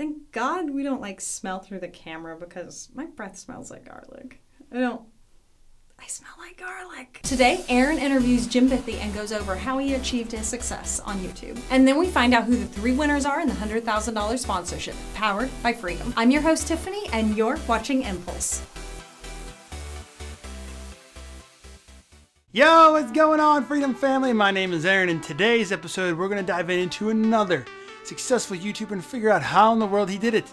Thank God we don't like smell through the camera because my breath smells like garlic. I smell like garlic. Today, Aaron interviews Jimbothy and goes over how he achieved his success on YouTube. And then we find out who the 3 winners are in the $100,000 sponsorship, powered by Freedom. I'm your host, Tiffany, and you're watching Impulse. Yo, what's going on, Freedom family? My name is Aaron, and today's episode, we're gonna dive into another successful YouTuber and figure out how in the world he did it.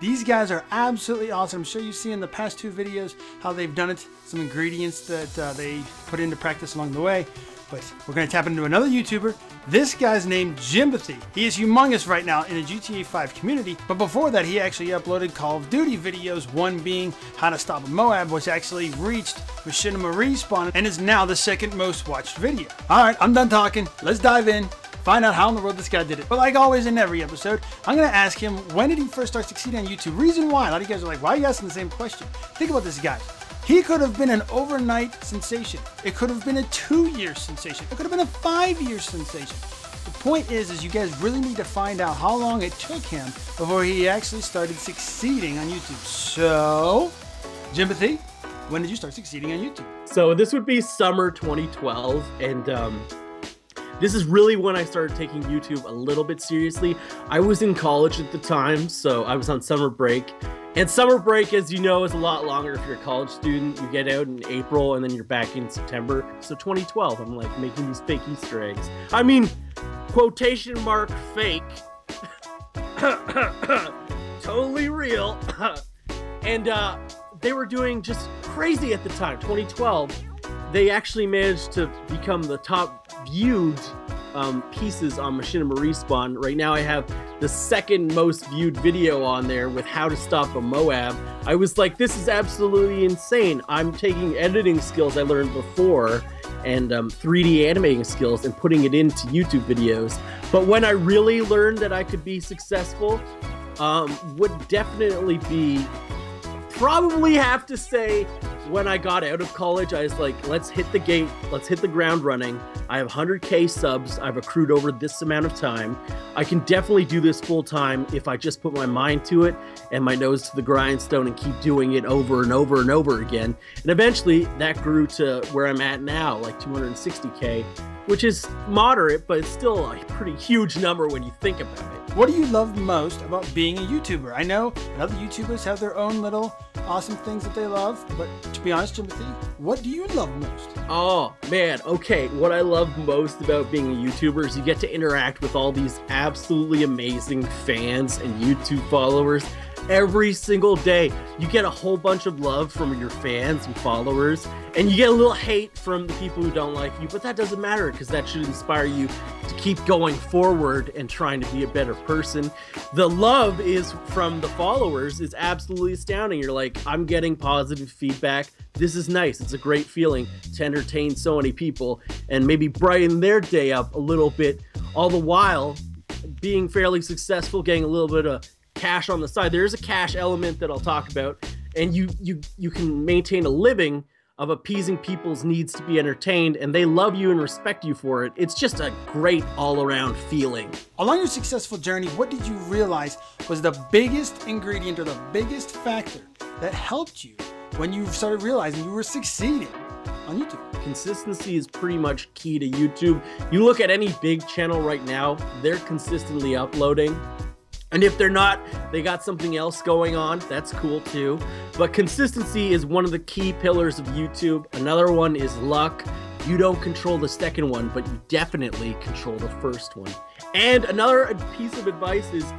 These guys are absolutely awesome. I'm sure you see in the past 2 videos how they've done it, some ingredients that they put into practice along the way. But we're going to tap into another YouTuber. This guy's named Jimbothy. He is humongous right now in the GTA 5 community. But before that, he actually uploaded Call of Duty videos, one being How to Stop a Moab, which actually reached Machinima Respawn and is now the 2nd most watched video. All right, I'm done talking. Let's dive in. Find out how in the world this guy did it. But like always in every episode, I'm going to ask him, when did he first start succeeding on YouTube? Reason why. A lot of you guys are like, why are you asking the same question? Think about this, guys. He could have been an overnight sensation. It could have been a 2-year sensation. It could have been a 5-year sensation. The point is you guys really need to find out how long it took him before he actually started succeeding on YouTube. So, Jimbothy, when did you start succeeding on YouTube? So this would be summer 2012, and this is really when I started taking YouTube a little bit seriously. I was in college at the time, so I was on summer break. And summer break, as you know, is a lot longer if you're a college student. You get out in April and then you're back in September. So 2012, I'm like making these fake Easter eggs. I mean, quotation mark fake. Totally real. And they were doing just crazy at the time, 2012. They actually managed to become the top viewed pieces on Machinima Respawn. Right now I have the 2nd most viewed video on there with How to Stop a Moab. I was like, this is absolutely insane. I'm taking editing skills I learned before and 3D animating skills and putting it into YouTube videos. But when I really learned that I could be successful, would definitely be, probably have to say, when I got out of college, I was like, let's hit the gate, let's hit the ground running. I have 100K subs I've accrued over this amount of time. I can definitely do this full time if I just put my mind to it and my nose to the grindstone and keep doing it over and over and over again. And eventually that grew to where I'm at now, like 260K, which is moderate, but it's still a pretty huge number when you think about it. What do you love most about being a YouTuber? I know other YouTubers have their own little awesome things that they love, but to be honest, Jimbothy, what do you love most? Oh, man, okay. What I love most about being a YouTuber is you get to interact with all these absolutely amazing fans and YouTube followers every single day. You get a whole bunch of love from your fans and followers, and you get a little hate from the people who don't like you, but that doesn't matter because that should inspire you to keep going forward and trying to be a better person. The love is from the followers is absolutely astounding. You're like, I'm getting positive feedback. This is nice. It's a great feeling to entertain so many people and maybe brighten their day up a little bit, all the while being fairly successful, getting a little bit of cash on the side. There is a cash element that I'll talk about, and you can maintain a living of appeasing people's needs to be entertained, and they love you and respect you for it. It's just a great all-around feeling. Along your successful journey, what did you realize was the biggest ingredient or the biggest factor that helped you when you started realizing you were succeeding on YouTube? Consistency is pretty much key to YouTube. You look at any big channel right now, they're consistently uploading. And if they're not, they got something else going on. That's cool too. But consistency is one of the key pillars of YouTube. Another one is luck. You don't control the 2nd one, but you definitely control the 1st one. And another piece of advice is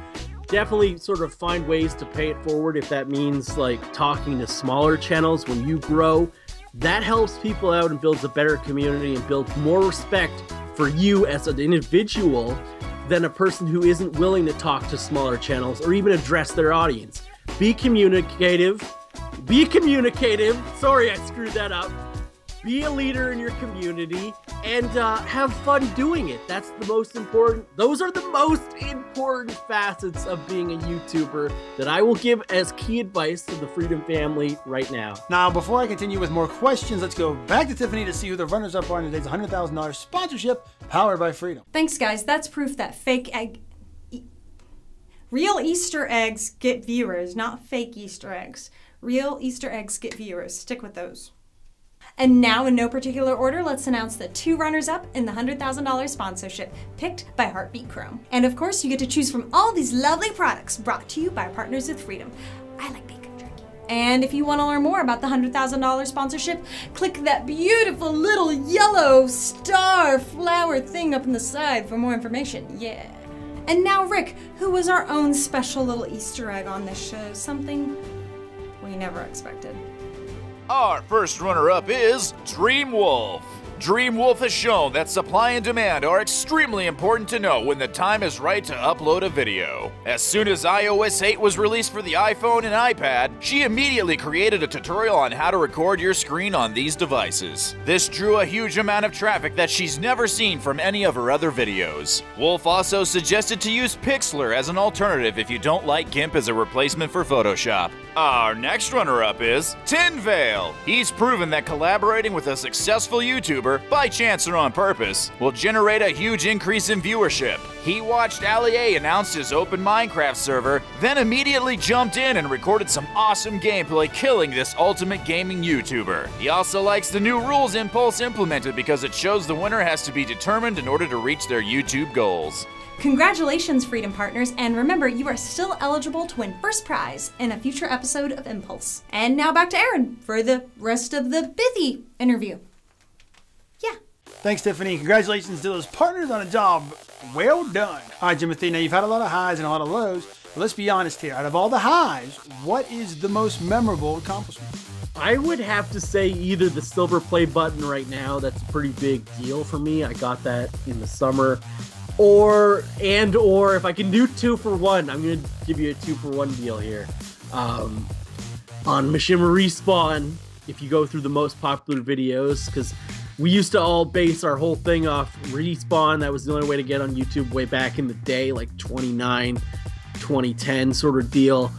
definitely sort of find ways to pay it forward. If that means like talking to smaller channels when you grow, that helps people out and builds a better community and builds more respect for you as an individual than a person who isn't willing to talk to smaller channels or even address their audience. Be communicative. Be communicative. Sorry, I screwed that up. Be a leader in your community and have fun doing it. That's the most important. Those are the most important facets of being a YouTuber that I will give as key advice to the Freedom family right now. Now, before I continue with more questions, let's go back to Tiffany to see who the runners-up are in today's $100,000 sponsorship powered by Freedom. Thanks, guys. That's proof that fake egg... Real Easter eggs get viewers, not fake Easter eggs. Real Easter eggs get viewers. Stick with those. And now, in no particular order, let's announce the two runners-up in the $100,000 sponsorship picked by Heartbeat Chrome. And of course, you get to choose from all these lovely products brought to you by Partners with Freedom. I like bacon jerky. And if you want to learn more about the $100,000 sponsorship, click that beautiful little yellow star flower thing up on the side for more information. Yeah. And now Rick, who was our own special little Easter egg on this show, something we never expected. Our first runner-up is DreamWolf. DreamWolf has shown that supply and demand are extremely important to know when the time is right to upload a video. As soon as iOS 8 was released for the iPhone and iPad, she immediately created a tutorial on how to record your screen on these devices. This drew a huge amount of traffic that she's never seen from any of her other videos. Wolf also suggested to use Pixlr as an alternative if you don't like GIMP as a replacement for Photoshop. Our next runner-up is Tinvale. He's proven that collaborating with a successful YouTuber, by chance or on purpose, will generate a huge increase in viewership. He watched Ali A announce his open Minecraft server, then immediately jumped in and recorded some awesome gameplay killing this ultimate gaming YouTuber. He also likes the new rules Impulse implemented because it shows the winner has to be determined in order to reach their YouTube goals. Congratulations, Freedom Partners, and remember, you are still eligible to win first prize in a future episode of Impulse. And now back to Aaron for the rest of the Bithy interview. Yeah. Thanks, Tiffany. Congratulations to those partners on a job well done. All right, Jimbothy, now you've had a lot of highs and a lot of lows, but let's be honest here. Out of all the highs, what is the most memorable accomplishment? I would have to say either the silver play button right now. That's a pretty big deal for me. I got that in the summer. Or if I can do 2 for 1, I'm gonna give you a 2 for 1 deal here. On Machinima Respawn, if you go through the most popular videos, because we used to all base our whole thing off Respawn. That was the only way to get on YouTube way back in the day, like 2010 sort of deal.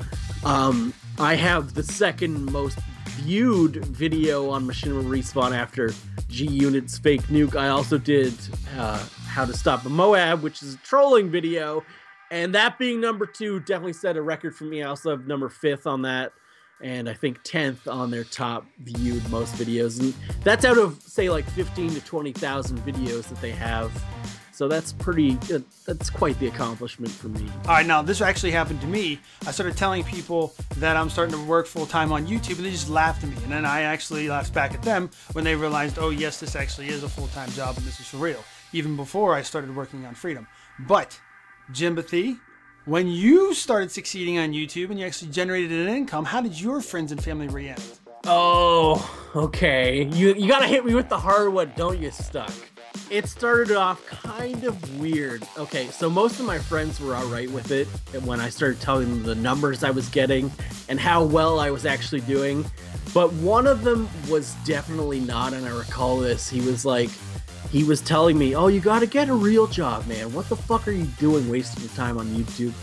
I have the second most viewed video on Machinima Respawn after G-Unit's Fake Nuke. I also did How to Stop a Moab, which is a trolling video, and that being number 2 definitely set a record for me. I also have number 5 on that, and I think 10th on their top viewed most videos, and that's out of say like 15 to 20,000 videos that they have. So that's pretty, that's quite the accomplishment for me. All right, now this actually happened to me. I started telling people that I'm starting to work full time on YouTube, and they just laughed at me. And then I actually laughed back at them when they realized, oh yes, this actually is a full-time job and this is for real. Even before I started working on Freedom. But Jimbothy, when you started succeeding on YouTube and you actually generated an income, how did your friends and family react? Oh, okay. You gotta hit me with the hard one, don't you, Stuck? It started off kind of weird. Okay, so most of my friends were all right with it when I started telling them the numbers I was getting and how well I was actually doing. But one of them was definitely not, and I recall this. He was telling me, oh, you gotta get a real job, man. What the fuck are you doing wasting your time on YouTube?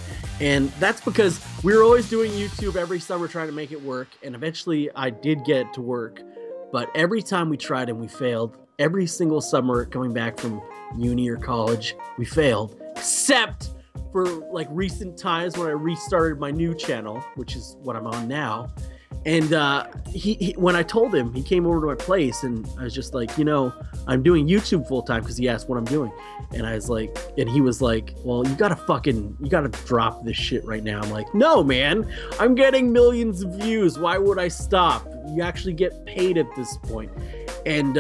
And that's because we were always doing YouTube every summer trying to make it work, and eventually I did get it to work. But every time we tried and we failed, every single summer coming back from uni or college, we failed, except for like recent times when I restarted my new channel, which is what I'm on now. And when I told him, he came over to my place and I was just like, you know, I'm doing YouTube full time, because he asked what I'm doing. And I was like, and he was like, well, you gotta drop this shit right now. I'm like, no, man, I'm getting millions of views. Why would I stop? You actually get paid at this point. And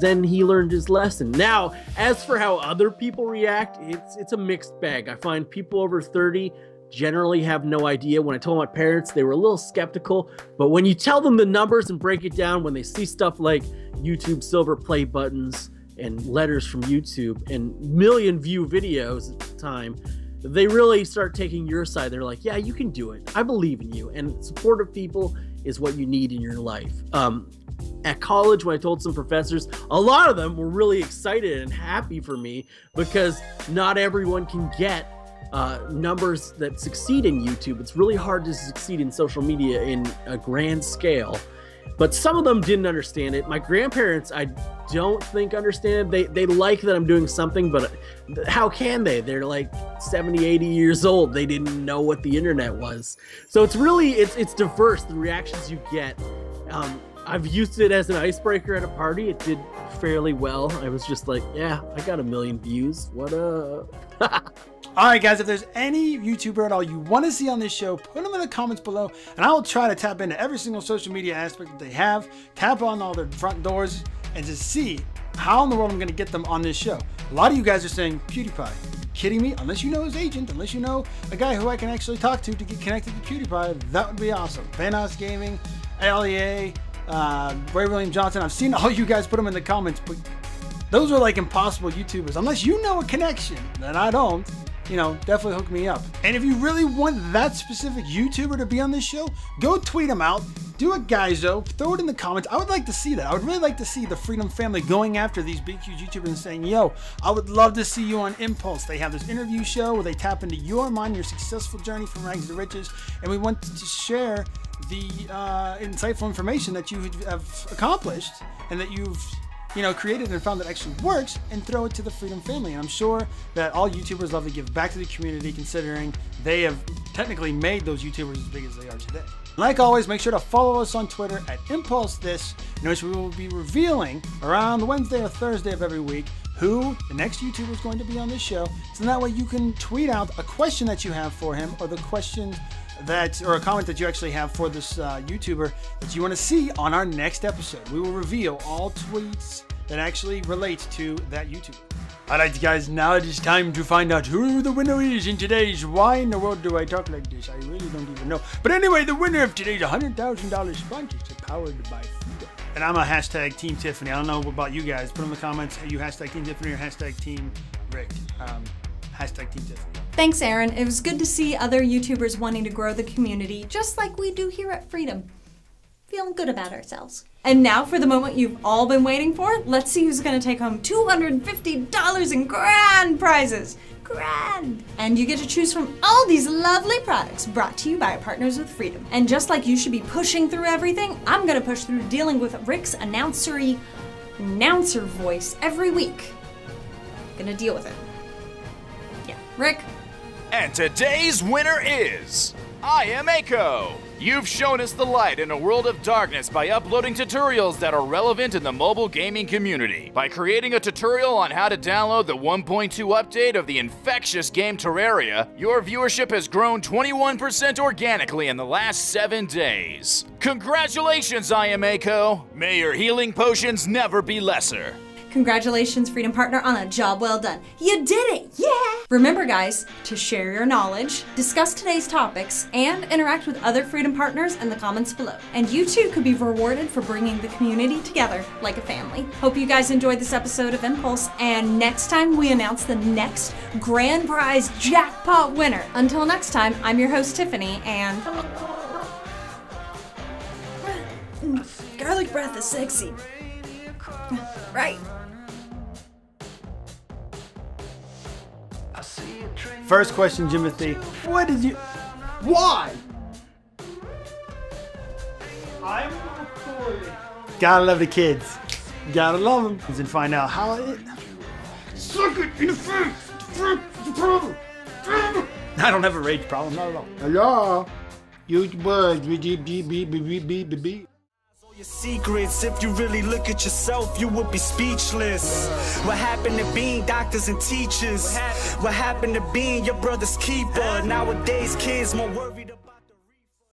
then he learned his lesson. Now, as for how other people react, it's a mixed bag. I find people over 30 generally have no idea. When I told my parents, they were a little skeptical, but when you tell them the numbers and break it down, when they see stuff like YouTube silver play buttons and letters from YouTube and million view videos at the time, they really start taking your side. They're like, yeah, you can do it. I believe in you. And supportive people is what you need in your life. At college, when I told some professors, a lot of them were really excited and happy for me, because not everyone can get numbers that succeed in YouTube. It's really hard to succeed in social media in a grand scale. But some of them didn't understand it. My grandparents, I don't think understand. They like that I'm doing something, but how can they? They're like 70, 80 years old. They didn't know what the internet was. So it's really, it's diverse, the reactions you get. I've used it as an icebreaker at a party. It did fairly well. I was just like, yeah, I got 1 million views. What up? All right, guys, if there's any YouTuber at all you want to see on this show, put them in the comments below, and I will try to tap into every single social media aspect that they have, tap on all their front doors, and just see how in the world I'm going to get them on this show. A lot of you guys are saying, PewDiePie, kidding me? Unless you know his agent, unless you know a guy who I can actually talk to get connected to PewDiePie, that would be awesome. Thanos Gaming, Ali A, Ray William Johnson, I've seen all you guys put them in the comments, but those are like impossible YouTubers. Unless you know a connection that I don't, you know, definitely hook me up. And if you really want that specific YouTuber to be on this show, go tweet him out, do a guyzo, throw it in the comments. I would like to see that. I would really like to see the Freedom family going after these big, huge YouTubers and saying, yo, I would love to see you on Impulse. They have this interview show where they tap into your mind, your successful journey from rags to riches, and we want to share the insightful information that you have accomplished and that you've created and found that actually works, and throw it to the Freedom family. And I'm sure that all YouTubers love to give back to the community, considering they have technically made those YouTubers as big as they are today. Like always, make sure to follow us on Twitter at ImpulseThis. Notice we will be revealing around Wednesday or Thursday of every week who the next YouTuber is going to be on this show. So that way you can tweet out a question that you have for him, or the question that, or a comment that you actually have for this YouTuber that you want to see on our next episode. We will reveal all tweets that actually relates to that YouTuber. All right, guys, now it is time to find out who the winner is in today's Why in the World Do I Talk Like This? I really don't even know. But anyway, the winner of today's $100,000 sponsorship powered by Freedom. And I'm a hashtag Team Tiffany. I don't know about you guys. Put in the comments, hey, you hashtag Team Tiffany or hashtag Team Rick. Hashtag Team Tiffany. Thanks, Aaron. It was good to see other YouTubers wanting to grow the community, just like we do here at Freedom. Feeling good about ourselves. And now for the moment you've all been waiting for, let's see who's gonna take home $250 in grand prizes. Grand! And you get to choose from all these lovely products brought to you by our partners with Freedom. And just like you should be pushing through everything, I'm gonna push through dealing with Rick's announcer voice every week. Gonna deal with it. Yeah, Rick. And today's winner is I Am Echo. You've shown us the light in a world of darkness by uploading tutorials that are relevant in the mobile gaming community. By creating a tutorial on how to download the 1.2 update of the infectious game Terraria, your viewership has grown 21% organically in the last 7 days. Congratulations, I Am Echo. May your healing potions never be lesser. Congratulations, Freedom Partner, on a job well done. You did it, yeah! Remember, guys, to share your knowledge, discuss today's topics, and interact with other Freedom Partners in the comments below. And you too could be rewarded for bringing the community together like a family. Hope you guys enjoyed this episode of Impulse, and next time we announce the next grand prize jackpot winner. Until next time, I'm your host, Tiffany, and... garlic breath is sexy. Right. First question, Jimbothy. What did you... Why? I'm recording. Gotta love the kids. Gotta love them. Let's find out how it... Suck it in the face! Problem! I don't have a rage problem, not at all. Hello? You boys, be. Your secrets, if you really look at yourself, you would be speechless. What happened to being doctors and teachers? What happened to being your brother's keeper? Nowadays, kids more worried about